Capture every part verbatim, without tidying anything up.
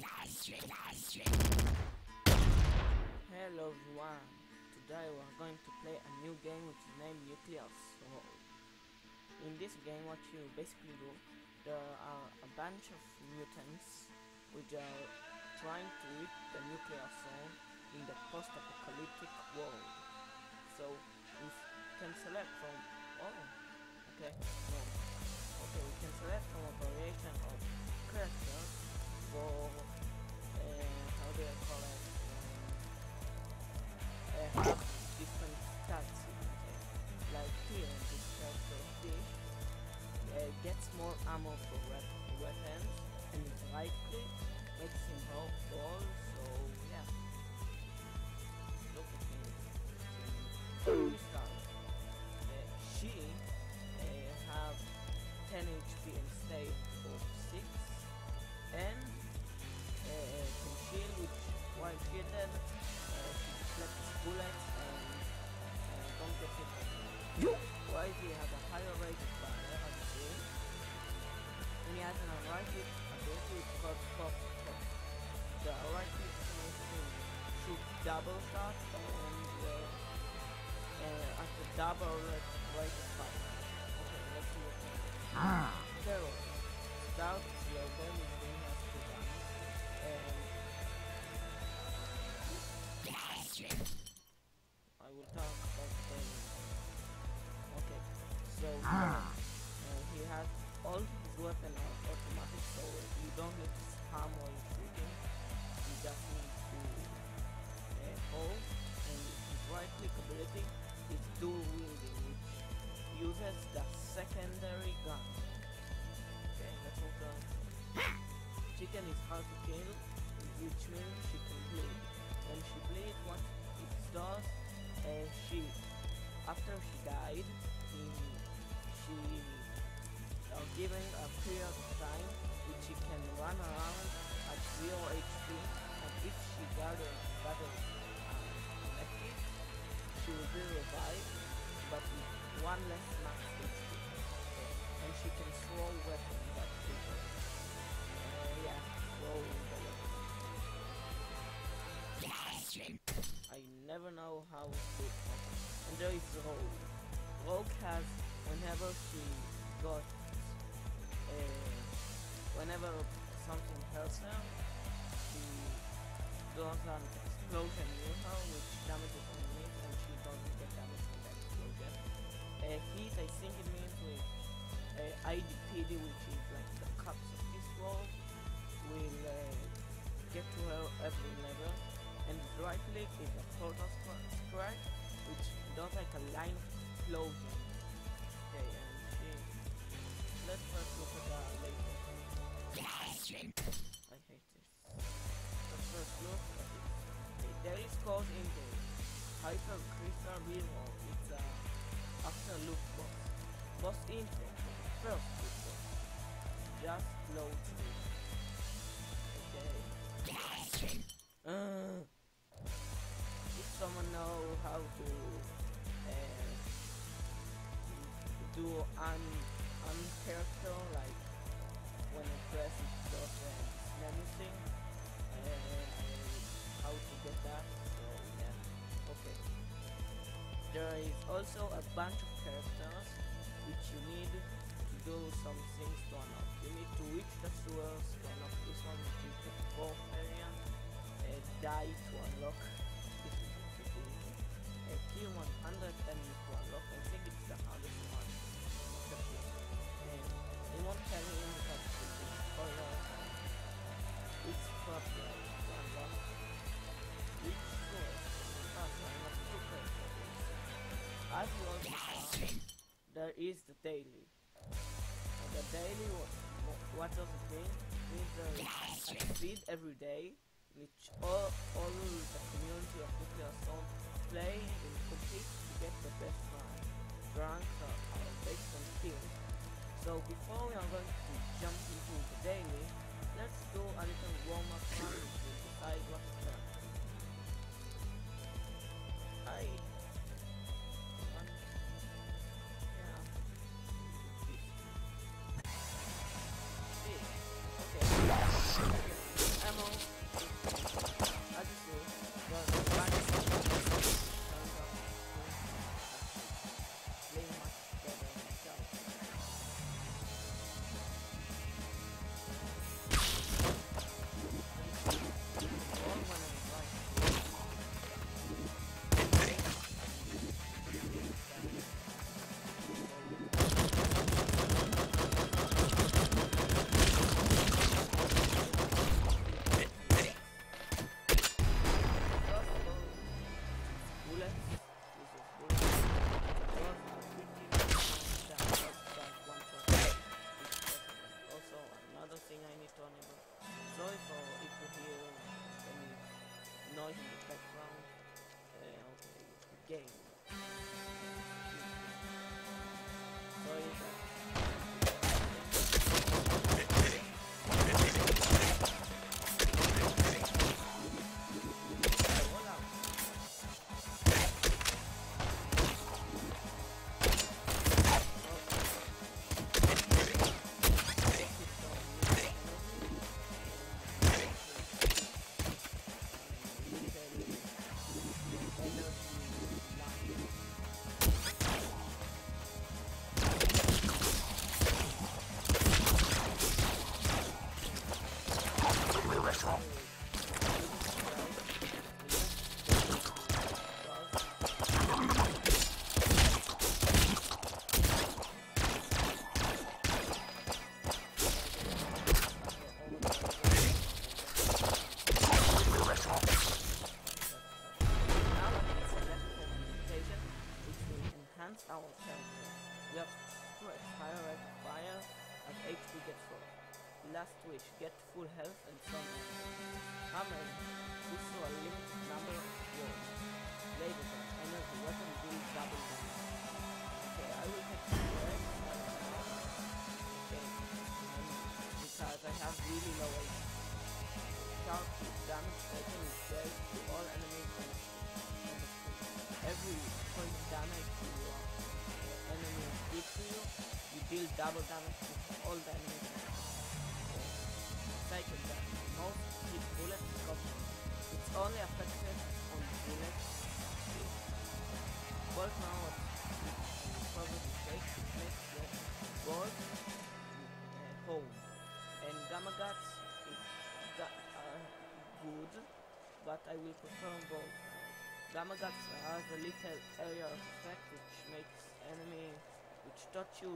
Hello everyone, today we are going to play a new game which is named Nuclear Throne. In this game what you basically do, there are a bunch of mutants which are trying to reach the nuclear throne in the post-apocalyptic world. So we can select from... oh, okay, no. Okay, we can select from a variation of characters for... Uh, how do I call it? Uh, have different stats. Okay. Like here, this character fish uh, gets more ammo for weapons, and right click makes him help all, so yeah. Look at him. Uh, she uh, have ten H P and stay for six, and uh, can shield, which while shielded, uh, she deflects bullets and uh, don't get hit by them. Why do you have a higher rate of fire as you see? And he has an unrighted ability called Pop Shot. The unrighted makes him shoot double shots and uh, Uh, at the double rate right of fire. Okay, let's see what happens. Zero. Without your damage being has to die. And I will talk about damage. Okay, so uh, he has all his weapons are automatic, so you don't need to spam while you're shooting. You just need to uh, hold and right click ability. Is dual wielding, which uses the secondary gun. Okay, let's move on. Chicken is hard to kill, which means she can bleed. When she bleeds, once it does, uh, she, after she died, he, she are uh, given a period of time which she can run around at zero H P, and if she gathers battles uh, active, she will be revived, but with one less max H P, and she can throw weapons at people. Uh, yeah, throwing the weapons. I never know how to do it. And there is Rogue. Rogue has, whenever she got, uh, whenever something hurts her, she does an explosion near her, which damages enemies, and she doesn't get damage from that explosion. Uh, heat, I think it means with uh, I D P D, which is like the cops of this world, will uh, get to her every level. And the right click is a Glass Crack, which does like a line of explosion. Okay, and she... let's first look at her later. I hate this. First look at it. Okay, there is code in the Hyper Crystal Revo. It's a uh, after loop boss. Boss info for the first loop boss. Just load it. Okay. Uh, if someone know how to uh, do un uncharacter, like when you press it does uh, anything. Uh, how to get that, so yeah, okay. There is also a bunch of characters which you need to do some things to unlock. You need to reach the sewers to unlock this one, which is the fourth area, uh, die to unlock this one, uh, kill one hundred enemies to unlock. I think it's the hardest one. Uh, they won't tell me that it's a spoiler. It's probably unlock which source I As you also found, there is the daily. And the daily, what, what does it mean? It means there is a speed every day, which all, all the community of Nuclear Throne play and compete to get the best rank. The ranks are, are based on skills. So before we are going to jump into the daily, let's do a little warm-up one to decide what character. I... One. Yeah. This. Okay. Ammo. noise in the background of the game. Sorry, get full health and summon. Summon is for a limited number of years. Later, energy weapon will double damage. Okay, I will take the rest. Okay, because I have really low A P. Sharp is damage taken is dealt to all enemies on the screen. Every point damage to your enemy is deep to you, you deal double damage to all the enemies. Cycle that most hit bullets because it's only affected on bullets. Bolt now is probably shake, it makes your bolt uh, home. And Gamma Guts is ga uh, good, but I will prefer bolt. Gamma Guts has a little area of effect which makes enemy which touch you.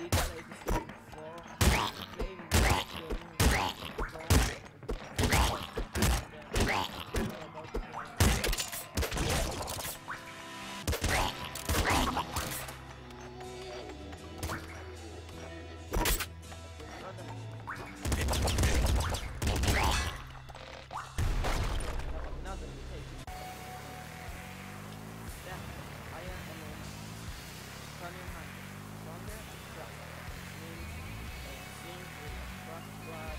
Means, uh, things with a cross-cross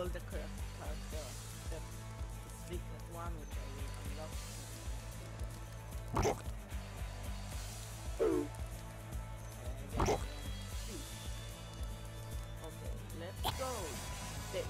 unlockable the curse character, the weakness one, which I will unlock. And let's see. Okay, let's go. This.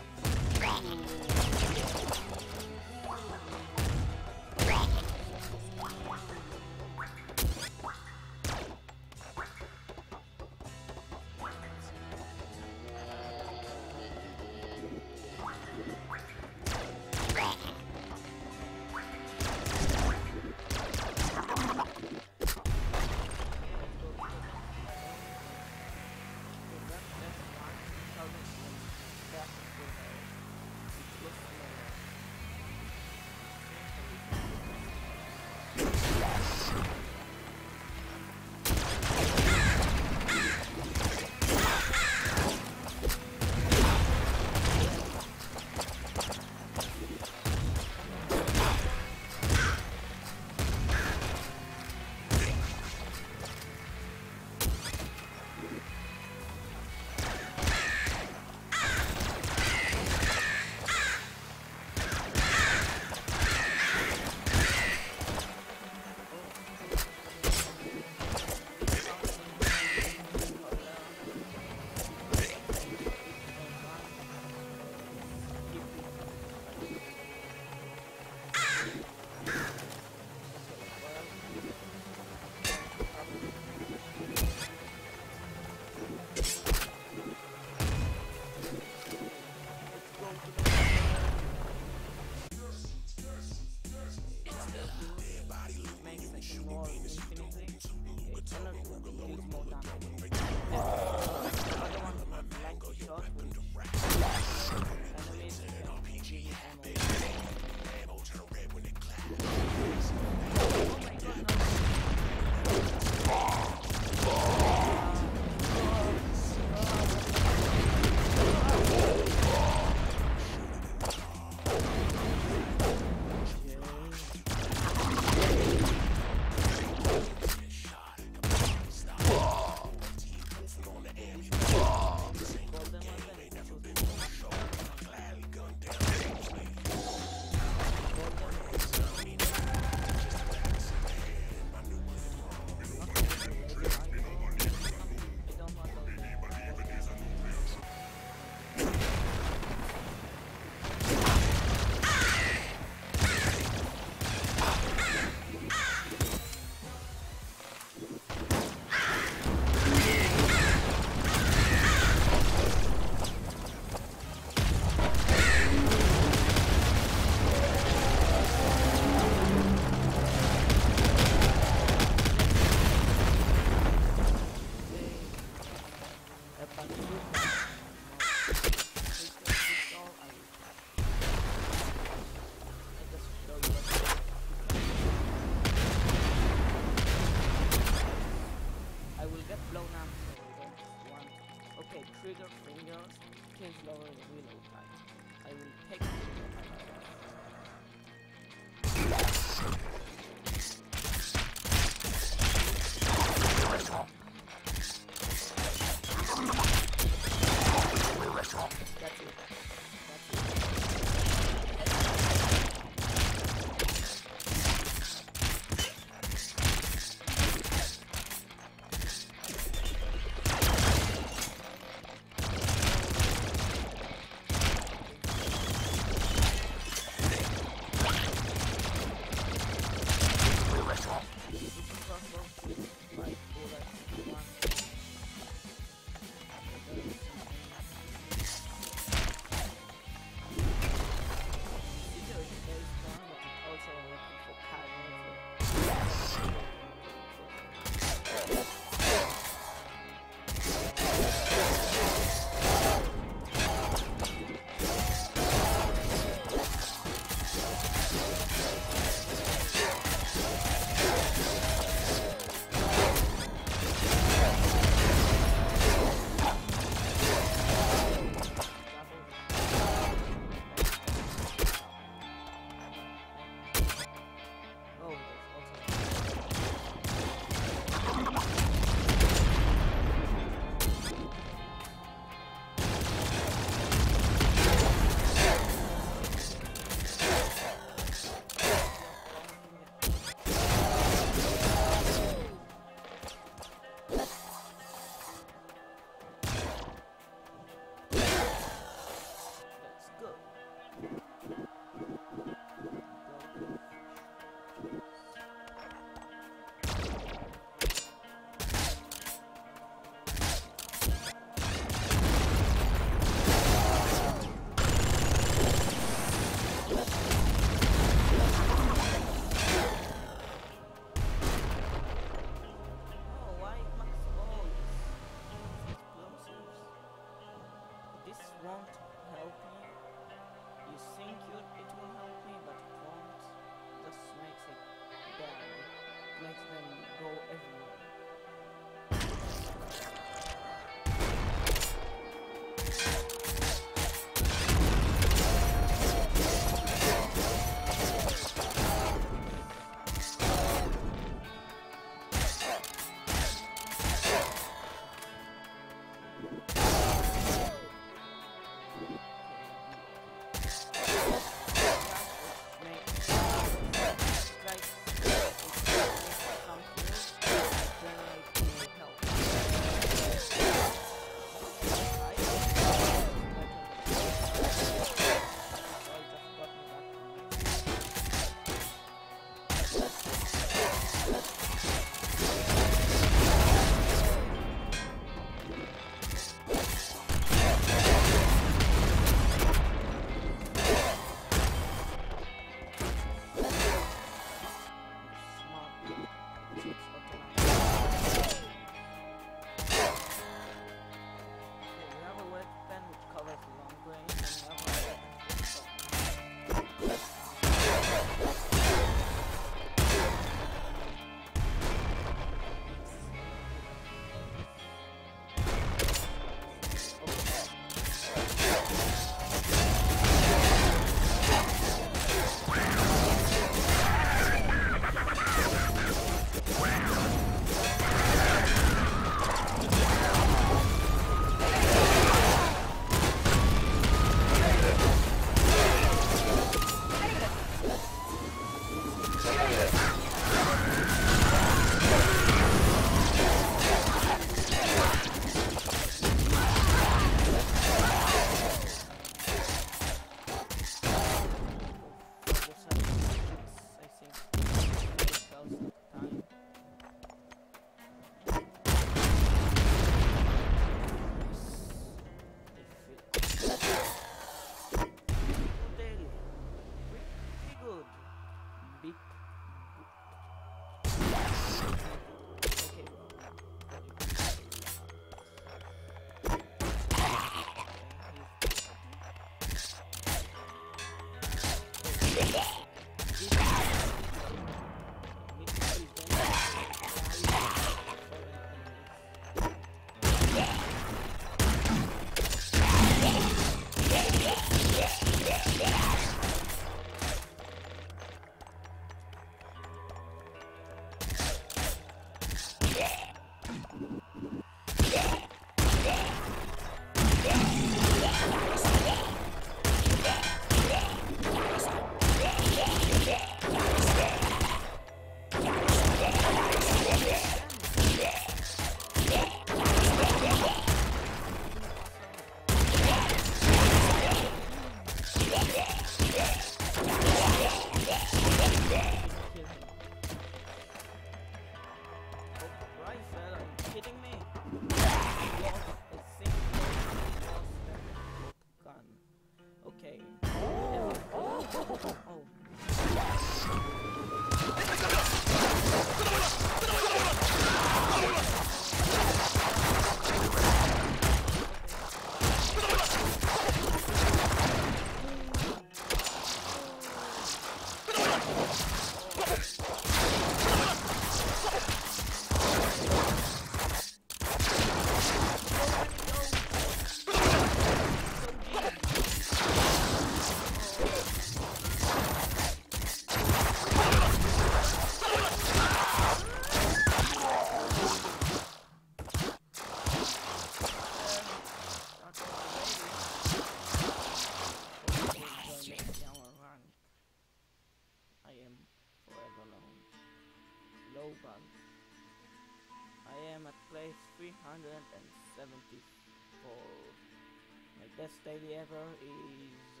Best daily ever is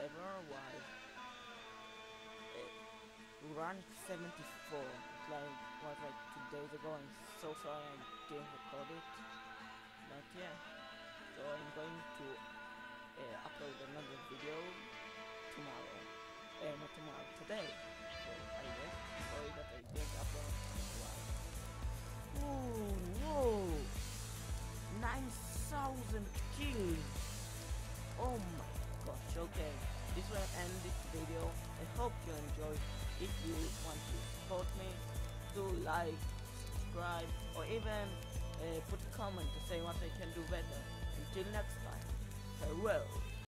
February wise, it ran seventy-four, like, was like two days ago, and so sorry I didn't record it, but yeah, so I'm going to uh, upload another video tomorrow, uh, not tomorrow, today, so I guess, sorry that I didn't upload tomorrow. Ooh, whoa, nine thousand kills, oh my gosh. Okay, this will end this video. I hope you enjoyed. If you want to support me, do like, subscribe, or even uh, put a comment to say what I can do better. Until next time, farewell.